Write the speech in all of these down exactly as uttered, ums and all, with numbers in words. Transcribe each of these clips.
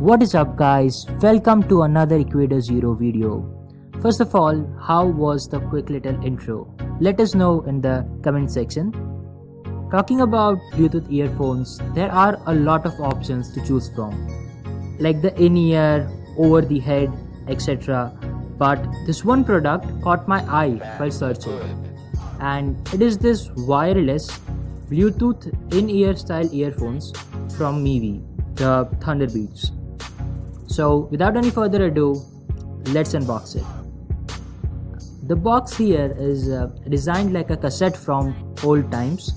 What is up guys, welcome to another Equator Zero video. First of all, how was the quick little intro? Let us know in the comment section. Talking about Bluetooth earphones, there are a lot of options to choose from, like the in-ear, over the head, et cetera. But this one product caught my eye while searching, and it is this wireless Bluetooth in-ear style earphones from Mivi, the Thunderbeats. So without any further ado, let's unbox it. The box here is uh, designed like a cassette from old times.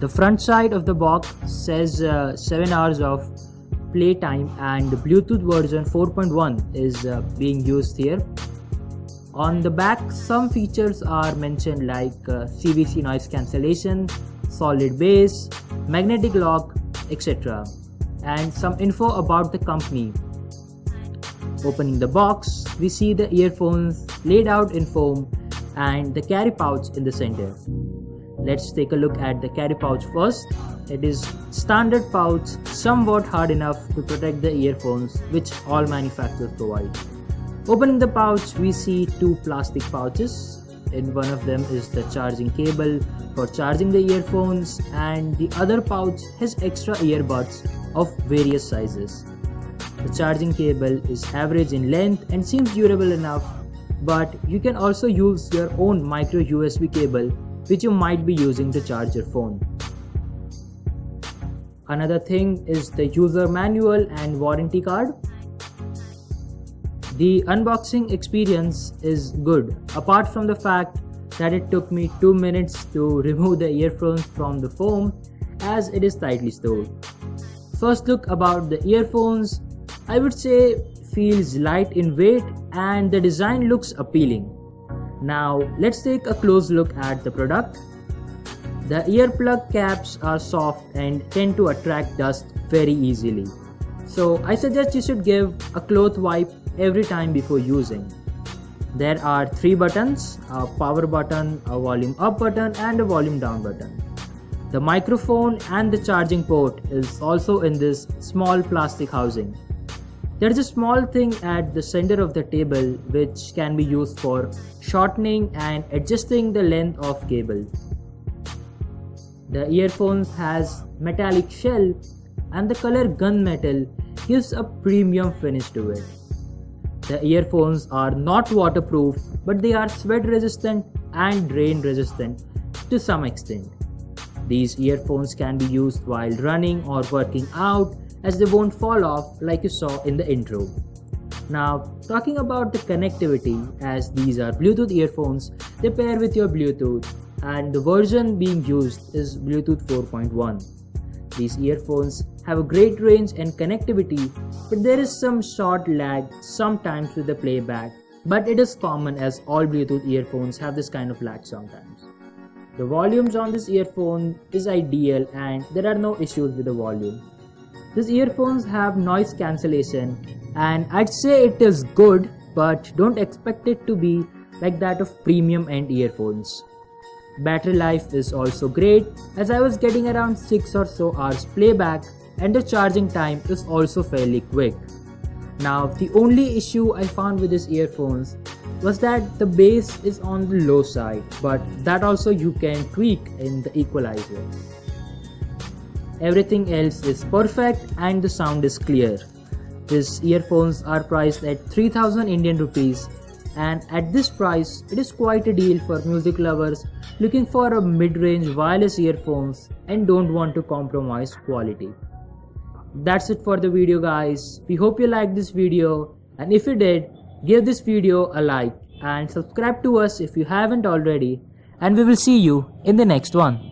The front side of the box says uh, seven hours of playtime, and the Bluetooth version four point one is uh, being used here. On the back, some features are mentioned like uh, C V C noise cancellation, solid bass, magnetic lock, et cetera, and some info about the company. Opening the box, we see the earphones laid out in foam and the carry pouch in the center. Let's take a look at the carry pouch first. It is standard pouch, somewhat hard enough to protect the earphones, which all manufacturers provide. Opening the pouch, we see two plastic pouches. In one of them is the charging cable for charging the earphones, and the other pouch has extra earbuds of various sizes. The charging cable is average in length and seems durable enough, but you can also use your own micro U S B cable which you might be using to charge your phone. Another thing is the user manual and warranty card. The unboxing experience is good, apart from the fact that it took me two minutes to remove the earphones from the foam as it is tightly stored. First look about the earphones. I would say feels light in weight and the design looks appealing. Now let's take a close look at the product. The earplug caps are soft and tend to attract dust very easily. So I suggest you should give a cloth wipe every time before using. There are three buttons, a power button, a volume up button and a volume down button. The microphone and the charging port is also in this small plastic housing. There is a small thing at the center of the table which can be used for shortening and adjusting the length of cable. The earphones has metallic shell and the color gunmetal gives a premium finish to it. The earphones are not waterproof, but they are sweat resistant and rain resistant to some extent. These earphones can be used while running or working out as they won't fall off like you saw in the intro. Now, talking about the connectivity, as these are Bluetooth earphones, they pair with your Bluetooth, and the version being used is Bluetooth four point one. These earphones have a great range and connectivity, but there is some short lag sometimes with the playback, but it is common as all Bluetooth earphones have this kind of lag sometimes. The volumes on this earphone is ideal and there are no issues with the volume. These earphones have noise cancellation and I'd say it is good, but don't expect it to be like that of premium end earphones. Battery life is also great, as I was getting around six or so hours playback and the charging time is also fairly quick. Now, the only issue I found with these earphones was that the bass is on the low side, but that also you can tweak in the equalizer. Everything else is perfect and the sound is clear. These earphones are priced at three thousand Indian rupees, and at this price it is quite a deal for music lovers looking for a mid-range wireless earphones and don't want to compromise quality. That's it for the video, guys. We hope you liked this video, and if you did, give this video a like and subscribe to us if you haven't already, and we will see you in the next one.